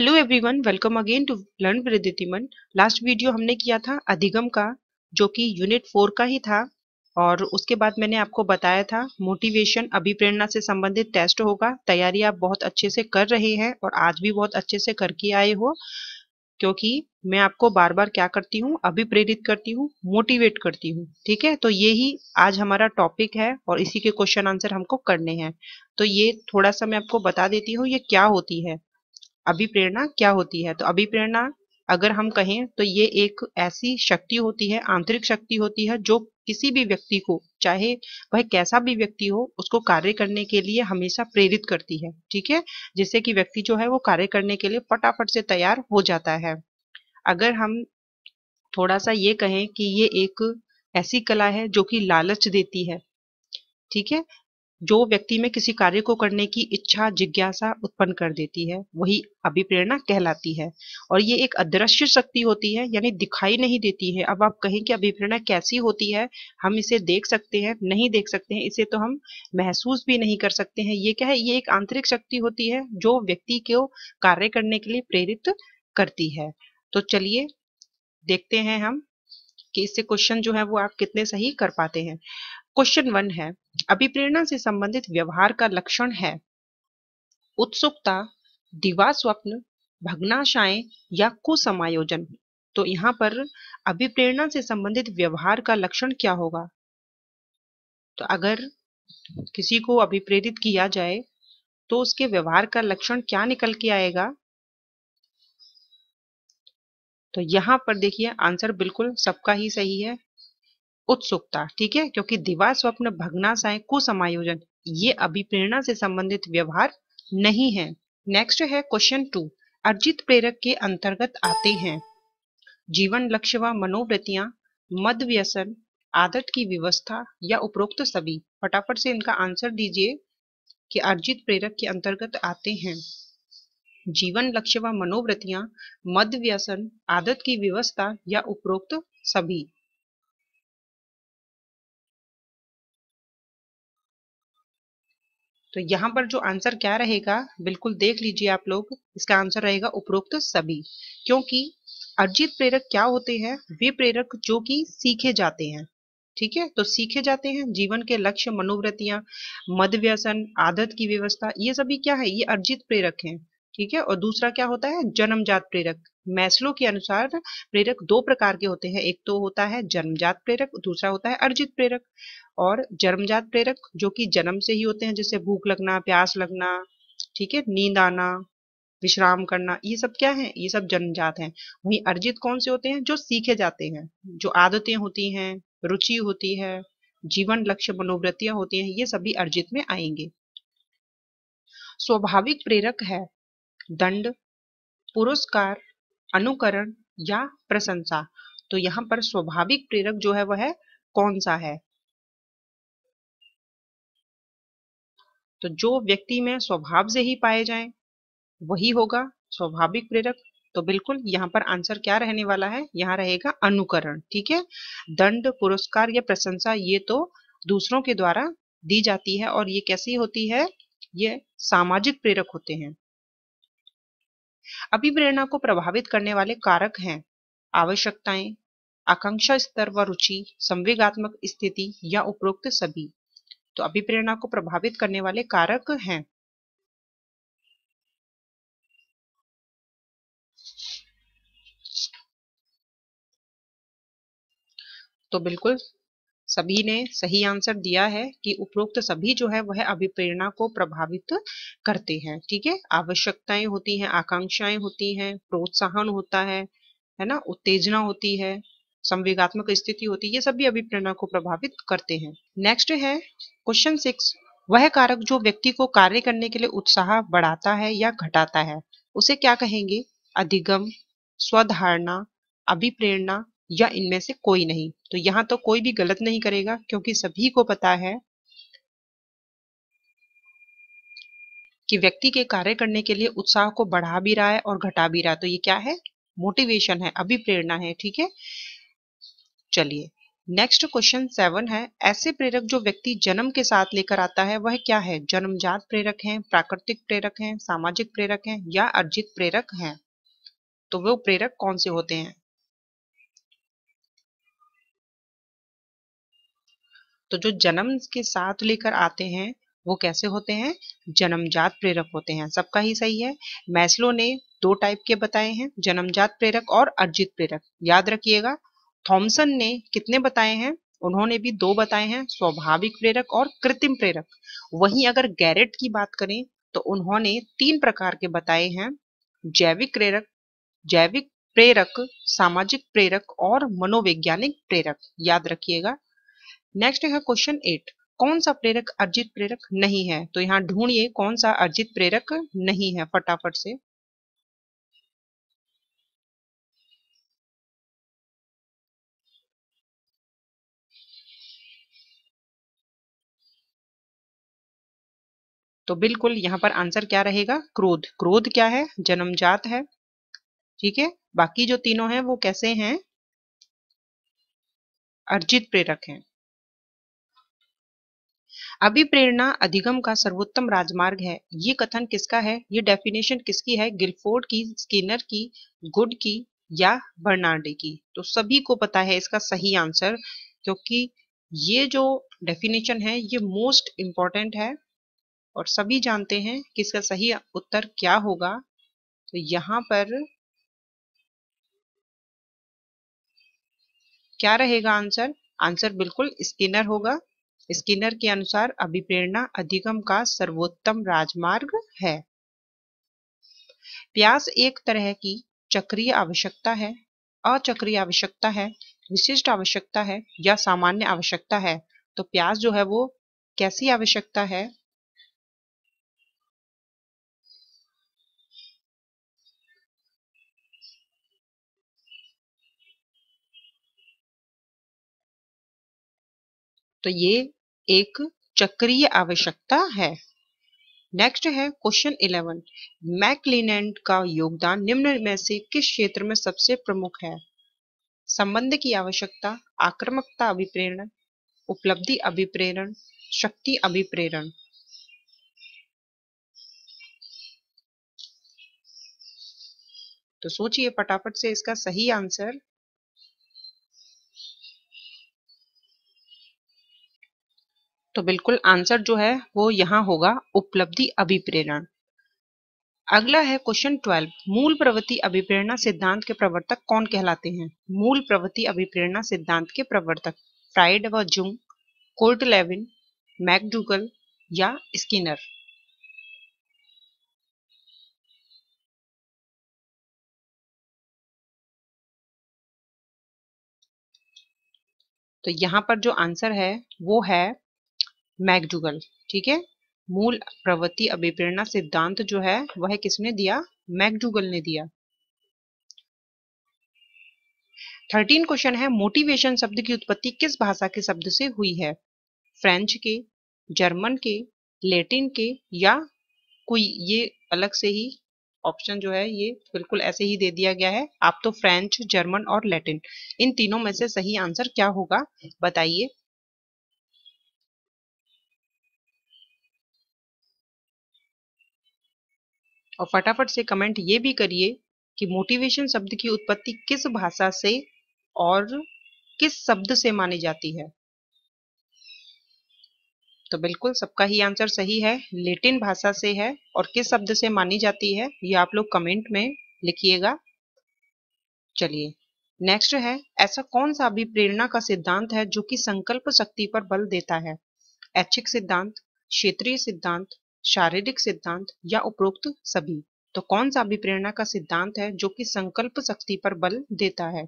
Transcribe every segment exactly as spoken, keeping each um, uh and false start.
Hello everyone, welcome again to learn विद्युतीमन। Last video हमने किया था अधिगम का, जो कि यूनिट फोर का ही था। और उसके बाद मैंने आपको बताया था मोटिवेशन अभिप्रेरणा से संबंधित टेस्ट होगा। तैयारी आप बहुत अच्छे से कर रहे हैं और आज भी बहुत अच्छे से करके आए हो, क्योंकि मैं आपको बार बार क्या करती हूँ, अभिप्रेरित करती हूँ, मोटिवेट करती हूँ। ठीक है, तो ये ही आज हमारा टॉपिक है और इसी के क्वेश्चन आंसर हमको करने हैं। तो ये थोड़ा सा मैं आपको बता देती हूँ ये क्या होती है, अभिप्रेरणा क्या होती है। तो अभिप्रेरणा अगर हम कहें तो ये एक ऐसी शक्ति होती है, आंतरिक शक्ति होती है, जो किसी भी व्यक्ति को, चाहे वह कैसा भी व्यक्ति हो, उसको कार्य करने के लिए हमेशा प्रेरित करती है। ठीक है, जिससे कि व्यक्ति जो है वो कार्य करने के लिए फटाफट से तैयार हो जाता है। अगर हम थोड़ा सा ये कहें कि ये एक ऐसी कला है जो कि लालच देती है। ठीक है, जो व्यक्ति में किसी कार्य को करने की इच्छा, जिज्ञासा उत्पन्न कर देती है, वही अभिप्रेरणा कहलाती है। और ये एक अदृश्य शक्ति होती है, यानी दिखाई नहीं देती है। अब आप कहें कि अभिप्रेरणा कैसी होती है, हम इसे देख सकते हैं, नहीं देख सकते हैं, इसे तो हम महसूस भी नहीं कर सकते हैं। ये क्या है, ये एक आंतरिक शक्ति होती है जो व्यक्ति को कार्य करने के लिए प्रेरित करती है। तो चलिए देखते हैं हम कि इससे क्वेश्चन जो है वो आप कितने सही कर पाते हैं। क्वेश्चन वन है, अभिप्रेरणा से संबंधित व्यवहार का लक्षण है उत्सुकता, दिवा स्वप्न, भग्नाशाएं या कुसमायोजन। तो यहाँ पर अभिप्रेरणा से संबंधित व्यवहार का लक्षण क्या होगा। तो अगर किसी को अभिप्रेरित किया जाए तो उसके व्यवहार का लक्षण क्या निकल के आएगा। तो यहाँ पर देखिए आंसर बिल्कुल सबका ही सही है, उत्सुकता। ठीक है, क्योंकि दिवा स्वप्न, भग्नाशाएं, कुसमायोजन ये अभिप्रेरणा से संबंधित व्यवहार नहीं है। नेक्स्ट है क्वेश्चन टू, अर्जित प्रेरक के अंतर्गत आते हैं जीवन लक्ष्य व मनोवृत्तियां, मद व्यसन, आदत की व्यवस्था या उपरोक्त सभी। फटाफट से इनका आंसर दीजिए कि अर्जित प्रेरक के अंतर्गत आते हैं जीवन लक्ष्य व मनोवृत्तियां, मद व्यसन, आदत की व्यवस्था या उपरोक्त सभी। तो यहाँ पर जो आंसर क्या रहेगा, बिल्कुल देख लीजिए आप लोग, इसका आंसर रहेगा उपरोक्त सभी। क्योंकि अर्जित प्रेरक क्या होते हैं, वे प्रेरक जो कि सीखे जाते हैं। ठीक है, तो सीखे जाते हैं जीवन के लक्ष्य, मनोवृत्तियां, मद व्यसन, आदत की व्यवस्था, ये सभी क्या है, ये अर्जित प्रेरक हैं। ठीक है, और दूसरा क्या होता है, जन्मजात प्रेरक। मैस्लो के अनुसार प्रेरक दो प्रकार के होते हैं, एक तो होता है जन्मजात प्रेरक, दूसरा होता है अर्जित प्रेरक। और जन्मजात प्रेरक जो कि जन्म से ही होते हैं, जैसे भूख लगना, प्यास लगना, ठीक है, नींद आना, विश्राम करना, ये सब क्या है, ये सब जन्मजात हैं। वहीं अर्जित कौन से होते हैं, जो सीखे जाते हैं, जो आदतें होती हैं, रुचि होती है, जीवन लक्ष्य, मनोवृत्तियां होती हैं, ये सभी अर्जित में आएंगे। स्वाभाविक प्रेरक है दंड, पुरस्कार, अनुकरण या प्रशंसा। तो यहाँ पर स्वाभाविक प्रेरक जो है वह है, कौन सा है। तो जो व्यक्ति में स्वभाव से ही पाए जाएं वही होगा स्वाभाविक प्रेरक। तो बिल्कुल यहाँ पर आंसर क्या रहने वाला है, यहाँ रहेगा अनुकरण। ठीक है, दंड, पुरस्कार या प्रशंसा ये तो दूसरों के द्वारा दी जाती है और ये कैसी होती है, ये सामाजिक प्रेरक होते हैं। अभिप्रेरणा को प्रभावित करने वाले कारक हैं आवश्यकताएं, आकांक्षा स्तर व रुचि, संवेगात्मक स्थिति या उपरोक्त सभी। तो अभिप्रेरणा को प्रभावित करने वाले कारक हैं। तो बिल्कुल सभी ने सही आंसर दिया है कि उपरोक्त सभी जो है वह अभिप्रेरणा को प्रभावित करते हैं। ठीक है, आवश्यकताएं होती हैं, आकांक्षाएं होती हैं, प्रोत्साहन होता है है ना, उत्तेजना होती है, संवेगात्मक स्थिति होती है, ये सभी अभिप्रेरणा को प्रभावित करते हैं। नेक्स्ट है क्वेश्चन सिक्स, वह कारक जो व्यक्ति को कार्य करने के लिए उत्साह बढ़ाता है या घटाता है उसे क्या कहेंगे, अधिगम, स्वधारणा, अभिप्रेरणा या इनमें से कोई नहीं। तो यहाँ तो कोई भी गलत नहीं करेगा, क्योंकि सभी को पता है कि व्यक्ति के कार्य करने के लिए उत्साह को बढ़ा भी रहा है और घटा भी रहा है। तो ये क्या है, मोटिवेशन है, अभिप्रेरणा है। ठीक है, चलिए नेक्स्ट क्वेश्चन सेवन है, ऐसे प्रेरक जो व्यक्ति जन्म के साथ लेकर आता है वह क्या है? जन्मजात प्रेरक हैं, प्राकृतिक प्रेरक हैं, सामाजिक प्रेरक हैं या अर्जित प्रेरक हैं? तो वो प्रेरक कौन से होते हैं? तो जो जन्म के साथ लेकर आते हैं वो कैसे होते हैं? जन्मजात प्रेरक होते हैं। सबका ही सही है। मैस्लो ने दो टाइप के बताए हैं, जन्मजात प्रेरक और अर्जित प्रेरक। याद रखिएगा। थॉमसन ने कितने बताए हैं? उन्होंने भी दो बताए हैं, स्वाभाविक प्रेरक और कृत्रिम प्रेरक। वहीं अगर गैरेट की बात करें तो उन्होंने तीन प्रकार के बताए हैं, जैविक प्रेरक, जैविक प्रेरक, सामाजिक प्रेरक और मनोवैज्ञानिक प्रेरक। याद रखिएगा। नेक्स्ट है क्वेश्चन एट, कौन सा प्रेरक अर्जित प्रेरक नहीं है? तो यहाँ ढूंढिए कौन सा अर्जित प्रेरक नहीं है फटाफट से। तो बिल्कुल यहाँ पर आंसर क्या रहेगा? क्रोध। क्रोध क्या है? जन्मजात है। ठीक है। बाकी जो तीनों हैं वो कैसे हैं? अर्जित प्रेरक हैं। अभिप्रेरणा अधिगम का सर्वोत्तम राजमार्ग है, ये कथन किसका है? ये डेफिनेशन किसकी है? गिलफोर्ड की, स्किनर की, गुड की या बर्नार्डे की? तो सभी को पता है इसका सही आंसर, क्योंकि ये जो डेफिनेशन है ये मोस्ट इम्पॉर्टेंट है और सभी जानते हैं कि इसका सही उत्तर क्या होगा। तो यहाँ पर क्या रहेगा आंसर? आंसर बिल्कुल स्किनर होगा। स्किनर के अनुसार अभिप्रेरणा अधिगम का सर्वोत्तम राजमार्ग है। प्यास एक तरह की चक्रीय आवश्यकता है, अचक्रीय आवश्यकता है, विशिष्ट आवश्यकता है या सामान्य आवश्यकता है? तो प्यास जो है वो कैसी आवश्यकता है? तो ये एक चक्रीय आवश्यकता है। नेक्स्ट है क्वेश्चन इलेवन, मैकलिनैंड का योगदान निम्न में से किस क्षेत्र में सबसे प्रमुख है? संबंध की आवश्यकता, आक्रामकता अभिप्रेरण, उपलब्धि अभिप्रेरण, शक्ति अभिप्रेरण। तो सोचिए फटाफट से इसका सही आंसर। तो बिल्कुल आंसर जो है वो यहाँ होगा, उपलब्धि अभिप्रेरण। अगला है क्वेश्चन ट्वेल्व, मूल प्रवृत्ति अभिप्रेरणा सिद्धांत के प्रवर्तक कौन कहलाते हैं? मूल प्रवृत्ति अभिप्रेरणा सिद्धांत के प्रवर्तक फ्राइड व जुंग, कोर्टलेविन, मैकडूगल या स्किनर? तो यहाँ पर जो आंसर है वो है मैकडूगल। ठीक है। मूल प्रवृत्ति अभिप्रेरणा सिद्धांत जो है वह किसने दिया? मैकडूगल ने दिया। थर्टीन क्वेश्चन है, मोटिवेशन शब्द की उत्पत्ति किस भाषा के शब्द से हुई है? फ्रेंच के, जर्मन के, लैटिन के या कोई ये अलग से ही ऑप्शन जो है ये बिल्कुल ऐसे ही दे दिया गया है। आप तो फ्रेंच, जर्मन और लैटिन, इन तीनों में से सही आंसर क्या होगा बताइए। और फटाफट से कमेंट ये भी करिए कि मोटिवेशन शब्द की उत्पत्ति किस भाषा से और किस शब्द से मानी जाती है। तो बिल्कुल सबका ही आंसर सही है, लैटिन भाषा से है। और किस शब्द से मानी जाती है ये आप लोग कमेंट में लिखिएगा। चलिए नेक्स्ट है, ऐसा कौन सा अभिप्रेरणा का सिद्धांत है जो कि संकल्प शक्ति पर बल देता है? ऐच्छिक सिद्धांत, क्षेत्रीय सिद्धांत, शारीरिक सिद्धांत या उपरोक्त सभी? तो कौन सा अभिप्रेरणा का सिद्धांत है जो कि संकल्प शक्ति पर बल देता है?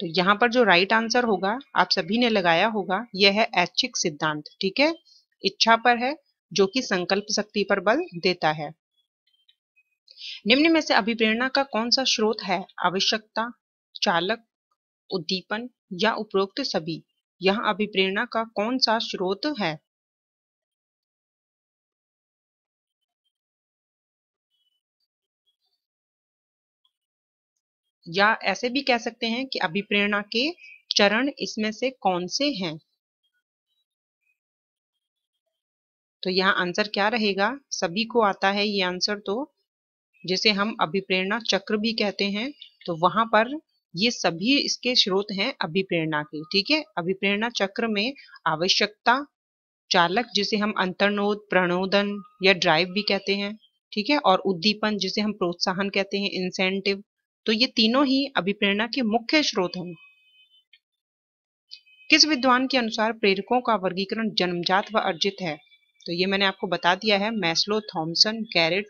तो यहाँ पर जो राइट आंसर होगा, आप सभी ने लगाया होगा, यह है ऐच्छिक सिद्धांत। ठीक है। इच्छा पर है जो कि संकल्प शक्ति पर बल देता है। निम्न में से अभिप्रेरणा का कौन सा स्रोत है? आवश्यकता, चालक, उद्दीपन या उपरोक्त सभी? यहाँ अभिप्रेरणा का कौन सा स्रोत है? या ऐसे भी कह सकते हैं कि अभिप्रेरणा के चरण इसमें से कौन से हैं। तो यहाँ आंसर क्या रहेगा, सभी को आता है ये आंसर, तो जिसे हम अभिप्रेरणा चक्र भी कहते हैं, तो वहां पर ये सभी इसके स्रोत हैं अभिप्रेरणा के। ठीक है, अभिप्रेरणा चक्र में आवश्यकता, चालक जिसे हम अंतर्नोद, प्रणोदन या ड्राइव भी कहते हैं, ठीक है, और उद्दीपन जिसे हम प्रोत्साहन कहते हैं, इंसेंटिव, तो ये तीनों ही अभिप्रेरणा के मुख्य स्रोत हैं। किस विद्वान के अनुसार प्रेरकों का वर्गीकरण जन्मजात व अर्जित है? तो ये मैंने आपको बता दिया है, मैस्लो, थॉमसन, गैरेट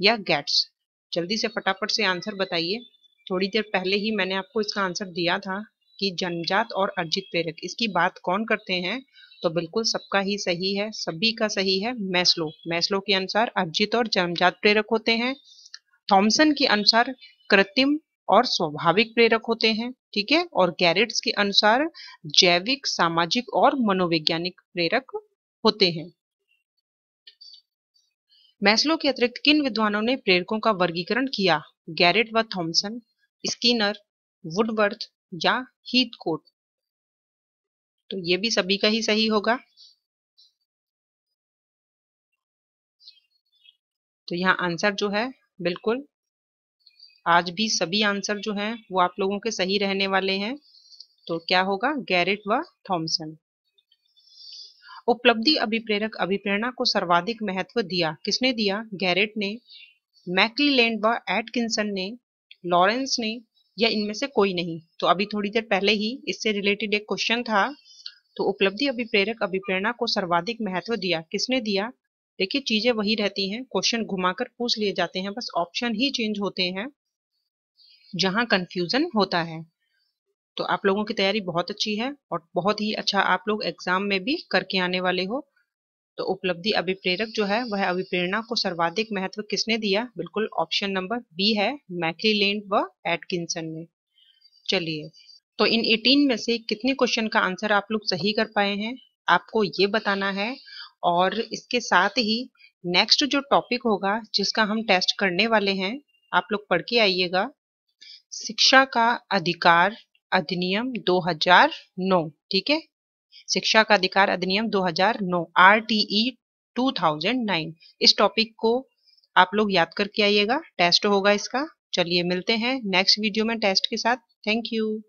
या गैट्स। जल्दी से फटाफट से आंसर बताइए। थोड़ी देर पहले ही मैंने आपको इसका आंसर दिया था कि जन्मजात और अर्जित प्रेरक, इसकी बात कौन करते हैं, तो बिल्कुल सबका ही सही है, सभी का सही है मैस्लो। मैस्लो के अनुसार अर्जित और जन्मजात प्रेरक होते हैं। थॉमसन के अनुसार कृत्रिम और स्वाभाविक प्रेरक होते हैं, ठीक है, और गैरेट्स के अनुसार जैविक, सामाजिक और मनोवैज्ञानिक प्रेरक होते हैं। मैस्लो के अतिरिक्त किन विद्वानों ने प्रेरकों का वर्गीकरण किया? गैरेट व थॉमसन, स्किनर, वुडवर्थ या हीथकोट। तो ये भी सभी का ही सही होगा। तो यहाँ आंसर जो है बिल्कुल, आज भी सभी आंसर जो हैं वो आप लोगों के सही रहने वाले हैं। तो क्या होगा, गैरेट व थॉमसन। उपलब्धि अभिप्रेरक अभिप्रेरणा को सर्वाधिक महत्व दिया, किसने दिया? गैरेट ने, मैक्लीलैंड व एटकिंसन ने, लॉरेंस ने या इनमें से कोई नहीं। तो अभी थोड़ी देर पहले ही इससे रिलेटेड एक क्वेश्चन था, तो उपलब्धि अभिप्रेरक अभिप्रेरणा को सर्वाधिक महत्व दिया किसने दिया? देखिए चीजें वही रहती हैं, क्वेश्चन घुमाकर पूछ लिए जाते हैं, बस ऑप्शन ही चेंज होते हैं जहां कंफ्यूजन होता है। तो आप लोगों की तैयारी बहुत अच्छी है और बहुत ही अच्छा आप लोग एग्जाम में भी करके आने वाले हो। तो उपलब्धि अभिप्रेरक जो है वह अभिप्रेरणा को सर्वाधिक महत्व किसने दिया? बिल्कुल ऑप्शन नंबर बी है, मैक्लीलैंड व एटकिंसन ने। चलिए, तो इन अठारह में से कितने क्वेश्चन का आंसर आप लोग सही कर पाए हैं आपको ये बताना है, और इसके साथ ही नेक्स्ट जो टॉपिक होगा जिसका हम टेस्ट करने वाले हैं आप लोग पढ़ के आइएगा, शिक्षा का अधिकार अधिनियम दो हजार नौ। ठीक है, शिक्षा का अधिकार अधिनियम दो हजार नौ आर टी ई दो हजार नौ, इस टॉपिक को आप लोग याद करके आइएगा, टेस्ट होगा इसका। चलिए मिलते हैं नेक्स्ट वीडियो में टेस्ट के साथ। Thank you.